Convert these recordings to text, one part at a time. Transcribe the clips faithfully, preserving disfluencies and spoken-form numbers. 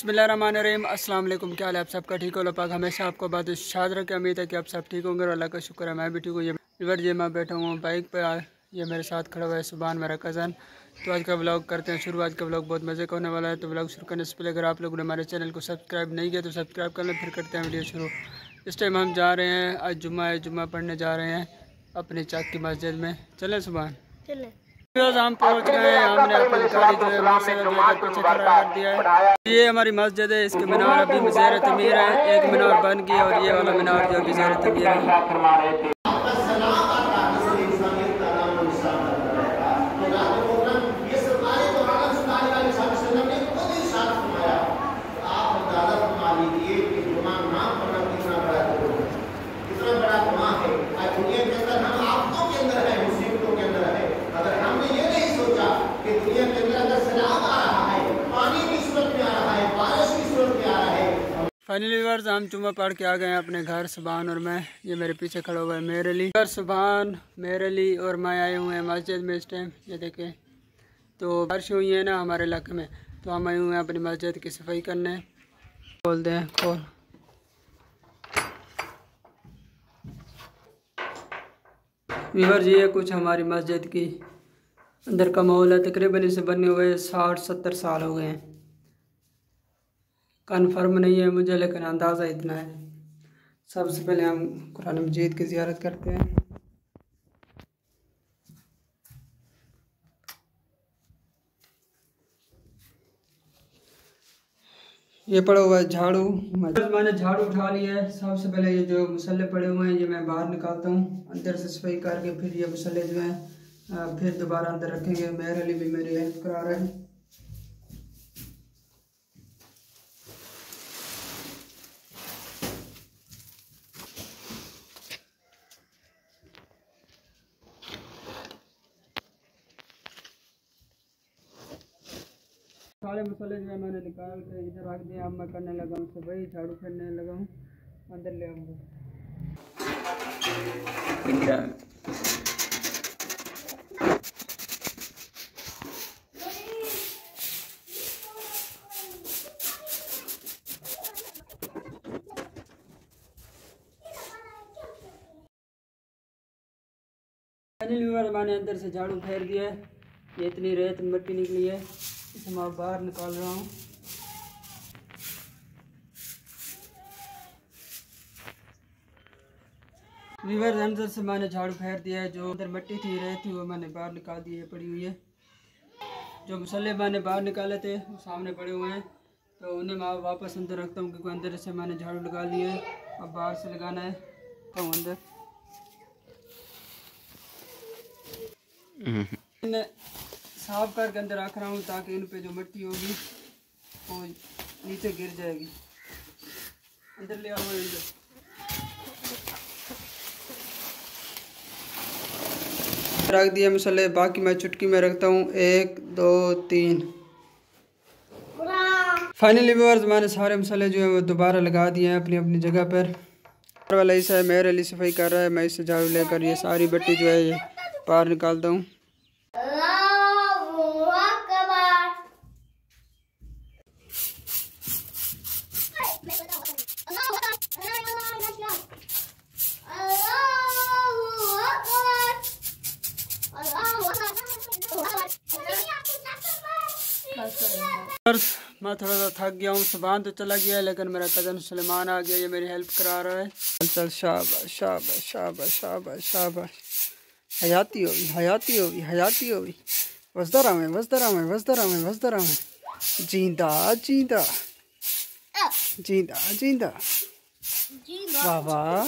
बिस्मिल्लाहिर्रहमानिर्रहीम, अस्सलाम वालेकुम। क्या हाल है आप सबका? ठीक हो? पाक हमेशा आपको बात शाद रखे। उम्मीद है कि आप सब ठीक होंगे और अल्लाह का शुक्र है मैं भी ठीक हूँ। ये रिवर ये मैं बैठा हुआ बाइक पर, ये मेरे साथ खड़ा हुआ है सुबहान मेरा कज़न। तो आज का व्लॉग करते हैं शुरू। आज का व्लॉग बहुत मज़े का होने वाला है। तो व्लॉग शुरू करने से पहले अगर आप लोगों ने हमारे चैनल को सब्सक्राइब नहीं किया तो सब्सक्राइब कर लें, फिर करते हैं वीडियो शुरू। इस टाइम हम जा रहे हैं, आज जुम्मा है, जुम्मा पढ़ने जा रहे हैं अपने चाक की मस्जिद में। चलें सुबहान? चलें। हम पहुंच गए, हमने अपनी गाड़ी जो है पीछे खड़ा कर दिया है। ये हमारी मस्जिद है, इसके मीनार अभी ज़ेर तमीर है, एक मीनार बन गया और ये वाला मीनार जो अभी ज़ेर तमीर है। फाइनली व्यूअर्स हम जुम्मा पढ़ के आ गए हैं अपने घर। सुबहान और मैं, ये मेरे पीछे खड़ा हुआ है मेहर अली। घर सुबहान, मेहर अली और मैं आए हुए हैं मस्जिद में इस टाइम। ये देखें तो बारिश हुई है ना हमारे इलाके में, तो हम आए हुए हैं अपनी मस्जिद की सफाई करने। खोल दें, खोल। व्यूअर्स ये कुछ हमारी मस्जिद की अंदर का माहौल है। तकरीबन इसे बने हुए साठ सत्तर साल हो गए हैं, कन्फर्म नहीं है मुझे लेकिन अंदाज़ा इतना है। सबसे पहले हम कुरान मजीद की ज़ियारत करते हैं। ये पड़ा हुआ है झाड़ू, मैंने झाड़ू उठा लिया है। सबसे पहले ये जो मसल्ले पड़े हुए हैं ये मैं बाहर निकालता हूँ, अंदर से सफाई करके फिर ये मसल्ले जो हैं फिर दोबारा अंदर रखेंगे। मेहर अली भी मेरी हेल्प करा रहे हैं। सारे मसाले जो है मैंने निकाल के इधर रख दिया। अब मैं करने लगा हूँ सुबह, झाड़ू करने लगा हूँ, अंदर ले आऊँगा। मैंने अंदर से झाड़ू फेर दिया है, ये इतनी रेत मिट्टी निकली है इसे मैं बाहर निकाल रहा हूँ। रिवर अंदर से मैंने झाड़ू फेर दिया है, जो अंदर मिट्टी थी रेत थी वो मैंने बाहर निकाल दी है, पड़ी हुई है। जो मसल्ले मैंने बाहर निकाले थे वो सामने पड़े हुए हैं, तो उन्हें मैं वापस अंदर रखता हूँ क्योंकि अंदर से मैंने झाड़ू लगा लिया है, अब बाहर से लगाना है तो अंदर। साफ करके अंदर रख रहा हूँ ताकि इन पे जो मिट्टी होगी वो नीचे गिर जाएगी। अंदर ले आओ इधर। रख दिया मसाले, बाकी मैं चुटकी में रखता हूँ। एक दो तीन। फाइनली व्यूअर्स मैंने सारे मसाले जो है वो दोबारा लगा दिए हैं अपनी अपनी जगह पर। वाला ऐसा है मेहर अली सफाई कर रहा है, मैं इससे झाड़ू लेकर ये सारी मिट्टी जो है ये बाहर निकालता हूँ। मैं थोड़ा सा थक गया हूँ, सुबहान तो चला गया लेकिन मेरा कज़न सुलेमान आ गया, ये मेरी हेल्प करा रहा है। चल चल, शाबाश शाबाश शाबाश शाबाश शाबाश, हयाती होगी हयाती होगी हयाती होगी। वसदा राम है वसदा राम है वसदा राम है वसदा राम है। जींदा जींदा जींदा जींदा, वाह वाह।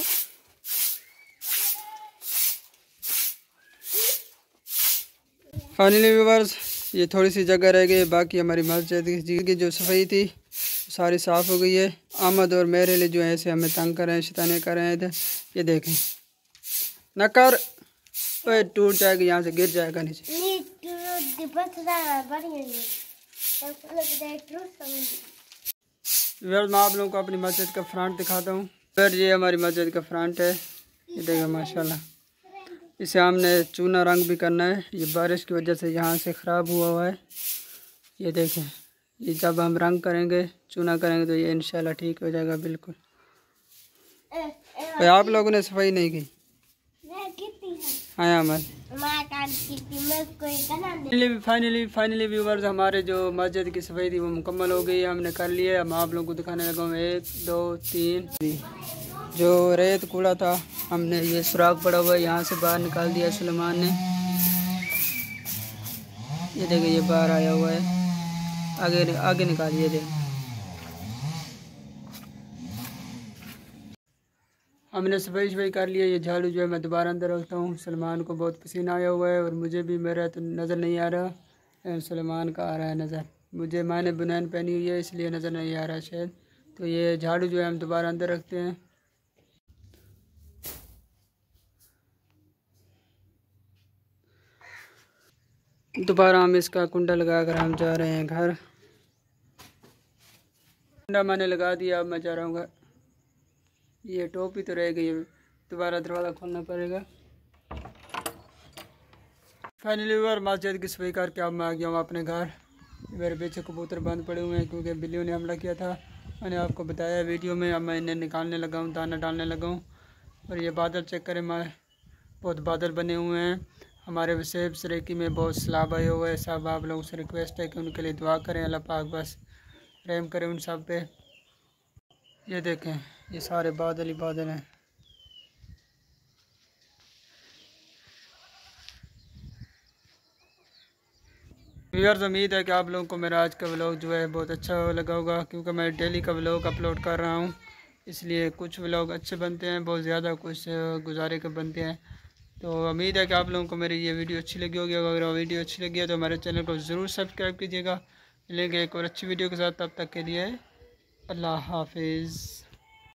फाइनली व्यूअर्स ये थोड़ी सी जगह रह गई, बाकी हमारी मस्जिद की जो सफाई थी सारी साफ़ हो गई है। आमद और मेहर अली जो है ऐसे हमें तंग कर रहे हैं, शैतानी कर रहे हैं इधर। ये देखें न कर, ओए टूट जाएगा, यहाँ से गिर जाएगा नीचे। मैं आप लोगों को अपनी मस्जिद का फ्रंट दिखाता हूँ। फिर ये हमारी मस्जिद का फ्रंट है, ये देखें माशाल्लाह। इसे हमने चूना रंग भी करना है, ये बारिश की वजह से यहाँ से ख़राब हुआ हुआ है। ये देखें ये जब हम रंग करेंगे चूना करेंगे तो ये इंशाल्लाह ठीक हो जाएगा बिल्कुल। तो आप लोगों ने सफाई नहीं की? हाँ फाइनली फाइनली फाइनली व्यूवर्स हमारे जो मस्जिद की सफाई थी वो मुकम्मल हो गई, हमने कर लिया। अब आप लोगों को दिखाने लगा हूँ एक दो तीन। जो रेत कूड़ा था हमने ये सुराख पड़ा हुआ है यहाँ से बाहर निकाल दिया सुलेमान ने। ये देखिए ये बाहर आया हुआ है, आगे आगे निकालिए देख। हमने सफाई सफाई कर लिया। ये झाड़ू जो है मैं दोबारा अंदर रखता हूँ, सलमान को बहुत पसीना आया हुआ है और मुझे भी मेरा तो नज़र नहीं आ रहा, सलमान का आ रहा है नज़र। मुझे मैंने बुनैन पहनी हुई है इसलिए नज़र नहीं आ रहा शायद। तो ये झाड़ू जो है हम दोबारा अंदर रखते हैं। दोबारा हम इसका कुंडा लगा कर हम जा रहे हैं घर। कुंडा मैंने लगा दिया, अब मैं जा रहा हूँ घर। ये टोपी तो रह गई है, दोबारा दरवाज़ा खोलना पड़ेगा। फाइनली और मस्जिद की सफाई करके अब मैं आ गया हूँ अपने घर। मेरे पीछे कबूतर बंद पड़े हुए हैं क्योंकि बिल्लियों ने हमला किया था, मैंने आपको बताया वीडियो में। अब मैं इन्हें निकालने लगा हूँ, दाना डालने लगा हूँ। और ये बादल चेक करें, मैं बहुत बादल बने हुए हैं। हमारे सेब सरेकी में बहुत सलाब आए हुए हैं साहब। आप लोगों से रिक्वेस्ट है कि उनके लिए दुआ करें, अल्लाह पाक बस रहम करें उन सब पे। ये देखें ये सारे बादल ही बादल हैं। व्यूअर्स उम्मीद है कि आप लोगों को मेरा आज का व्लॉग जो है बहुत अच्छा लगा होगा, क्योंकि मैं डेली का व्लॉग अपलोड कर रहा हूँ इसलिए कुछ व्लॉग अच्छे बनते हैं बहुत ज़्यादा, कुछ गुजारे के बनते हैं। तो उम्मीद है कि आप लोगों को मेरी ये वीडियो अच्छी लगी होगी। अगर वीडियो अच्छी लगी है तो हमारे चैनल को ज़रूर सब्सक्राइब कीजिएगा। मिलेंगे एक और अच्छी वीडियो के साथ, तब तक के लिए अल्लाह हाफिज़।